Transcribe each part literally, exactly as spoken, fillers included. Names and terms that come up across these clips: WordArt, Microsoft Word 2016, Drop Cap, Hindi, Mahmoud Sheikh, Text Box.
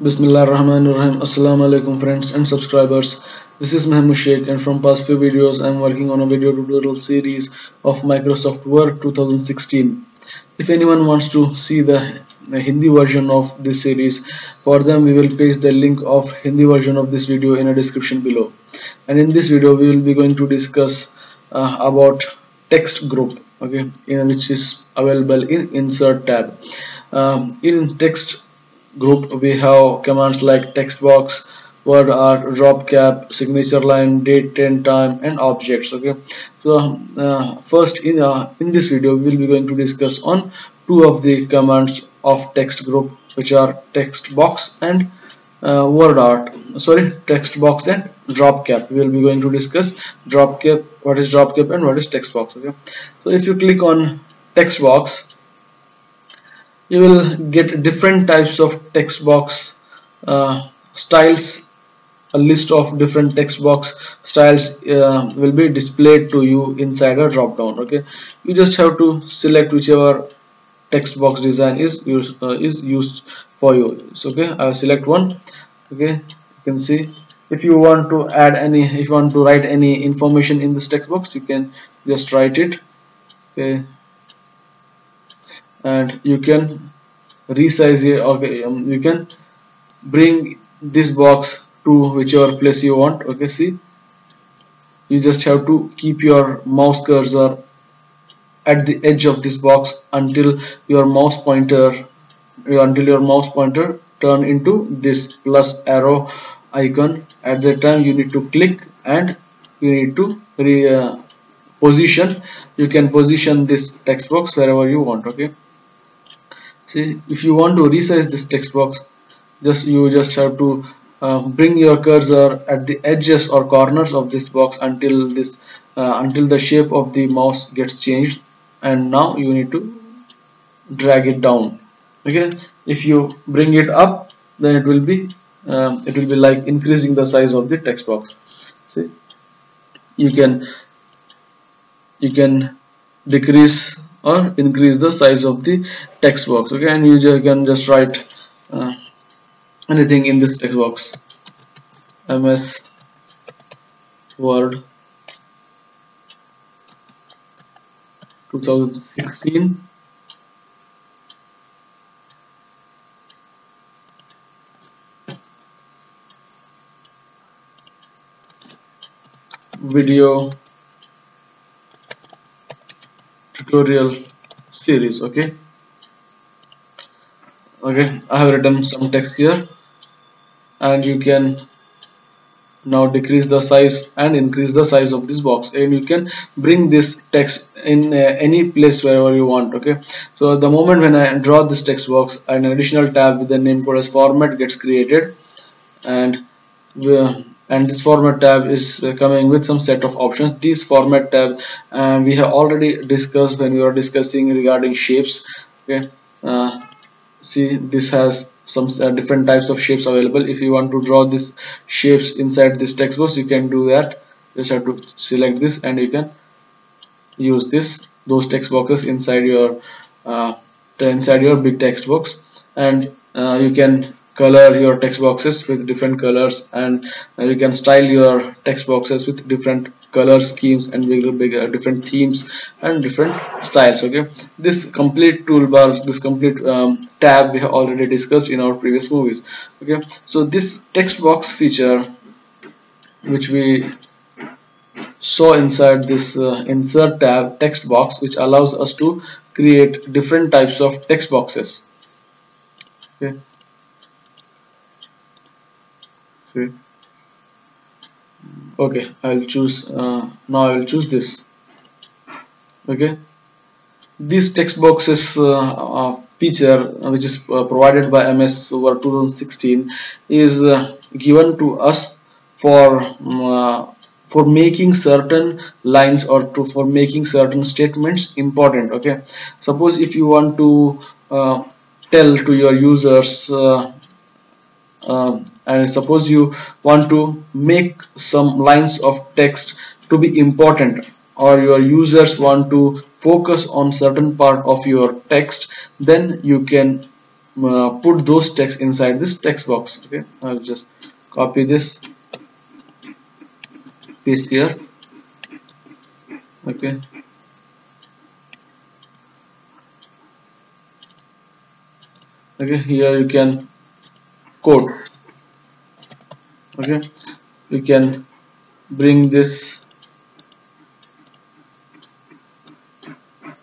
Bismillahirrahmanirrahim. Assalamu alaikum friends and subscribers. This is Mahmoud Sheikh, and from past few videos I am working on a video tutorial series of Microsoft Word twenty sixteen. If anyone wants to see the Hindi version of this series, for them we will paste the link of Hindi version of this video in a description below. And in this video we will be going to discuss uh, about text group, okay, in which is available in insert tab. Um, in text group we have commands like text box, WordArt, drop cap, signature line, date and time, and objects. Okay, so uh, first in uh, in this video we will be going to discuss on two of the commands of text group, which are text box and uh, WordArt. Sorry, text box and drop cap. We will be going to discuss drop cap. What is drop cap and what is text box? Okay, so if you click on text box, you will get different types of text box uh, styles. A list of different text box styles uh, will be displayed to you inside a drop down. Okay, you just have to select whichever text box design is used, uh, is used for you. It's okay, I'll select one. Okay, you can see if you want to add any, if you want to write any information in this text box, you can just write it. Okay. And you can resize it. Okay, um, you can bring this box to whichever place you want. Okay, see, you just have to keep your mouse cursor at the edge of this box until your mouse pointer, until your mouse pointer turn into this plus arrow icon. At that time, you need to click and you need to re uh, position. You can position this text box wherever you want. Okay. See, if you want to resize this text box, just you just have to uh, bring your cursor at the edges or corners of this box until this uh, until the shape of the mouse gets changed, and now you need to drag it down. Okay, if you bring it up, then it will be um, it will be like increasing the size of the text box. See, you can you can decrease or increase the size of the text box. Okay, and you can just write uh, anything in this text box. M S Word twenty sixteen. Video tutorial series. Okay, okay, I have written some text here, and you can now decrease the size and increase the size of this box, and you can bring this text in uh, any place wherever you want. Okay, so the moment when I draw this text box, an additional tab with the name called as format gets created, and the And this format tab is uh, coming with some set of options. This format tab uh, we have already discussed when we were discussing regarding shapes. Okay, uh, see, this has some uh, different types of shapes available. If you want to draw these shapes inside this text box, you can do that. Just have to select this, and you can use this those text boxes inside your uh, inside your big text box, and uh, you can color your text boxes with different colors, and uh, you can style your text boxes with different color schemes and bigger, bigger different themes and different styles. Okay, this complete toolbar, this complete um, tab we have already discussed in our previous movies. Okay, so this text box feature which we saw inside this uh, insert tab, text box, which allows us to create different types of text boxes. Okay, okay, I'll choose uh, now I'll choose this. Okay, these text boxes uh, uh, feature which is uh, provided by M S Word twenty sixteen is uh, given to us for uh, for making certain lines or to for making certain statements important. Okay, suppose if you want to uh, tell to your users uh, Uh, and suppose you want to make some lines of text to be important, or your users want to focus on certain part of your text, then you can uh, put those text inside this text box. Okay, I'll just copy this, paste here. Okay, okay, here you can code. Okay, you can bring this,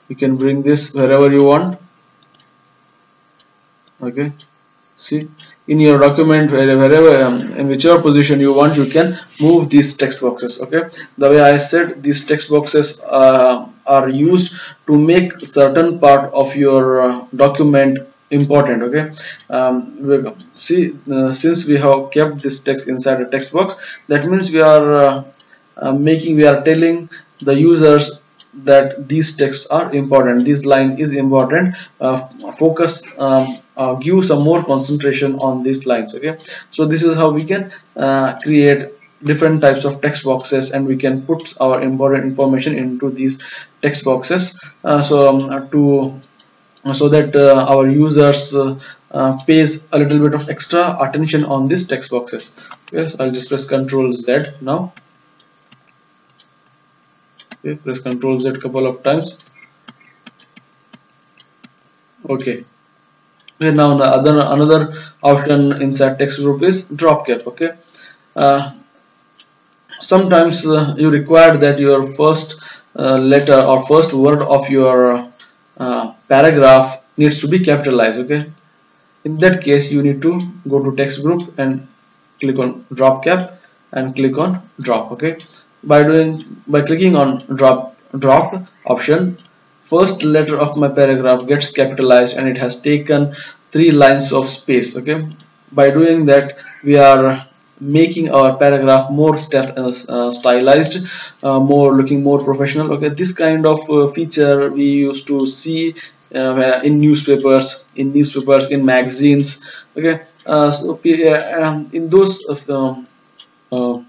you can bring this wherever you want. Okay, see, in your document, wherever, um, in whichever position you want, you can move these text boxes. Okay, the way I said, these text boxes uh, are used to make certain part of your uh, document important. Okay, um, see, uh, since we have kept this text inside a text box, that means we are uh, uh, making, we are telling the users that these texts are important, this line is important, uh, focus, um, uh, give some more concentration on these lines. Okay, so this is how we can uh, create different types of text boxes, and we can put our important information into these text boxes, uh, so um, to so that uh, our users uh, uh, pays a little bit of extra attention on these text boxes. Yes, I'll just press Ctrl Z now. Okay, press Ctrl Z couple of times. Okay, okay, now the other another option inside text group is drop cap. Okay, uh, sometimes uh, you require that your first uh, letter or first word of your uh, paragraph needs to be capitalized. Okay, in that case you need to go to text group and click on drop cap and click on drop. Okay, by doing by clicking on drop drop option, first letter of my paragraph gets capitalized and it has taken three lines of space. Okay, by doing that we are making our paragraph more st uh, stylized, uh, more looking more professional. Okay, this kind of uh, feature we used to see uh, in newspapers in newspapers in magazines. Okay, uh, so uh, in those uh, uh,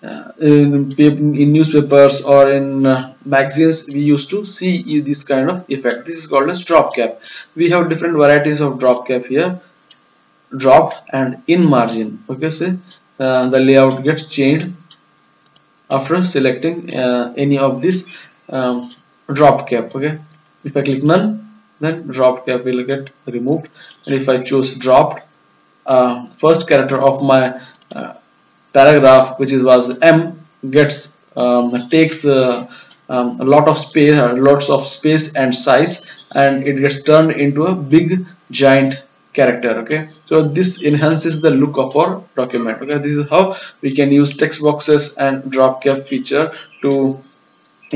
Uh, in, in newspapers or in uh, magazines, we used to see this kind of effect. This is called as drop cap. We have different varieties of drop cap here, dropped and in margin. Okay, see, uh, the layout gets changed after selecting uh, any of this um, drop cap. Okay, if I click none, then drop cap will get removed, and if I choose dropped, uh, first character of my uh, paragraph, which is was M, gets um, takes uh, um, a lot of space, uh, lots of space and size, and it gets turned into a big giant character. Okay, so this enhances the look of our document. Okay, this is how we can use text boxes and drop cap feature to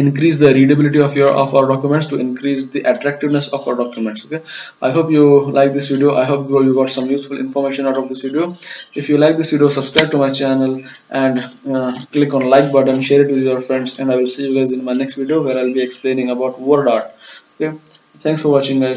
increase the readability of your of our documents, to increase the attractiveness of our documents. Okay, I hope you like this video. I hope you got some useful information out of this video. If you like this video, subscribe to my channel and uh, click on like button, share it with your friends, and I will see you guys in my next video where I'll be explaining about WordArt. Okay, thanks for watching guys.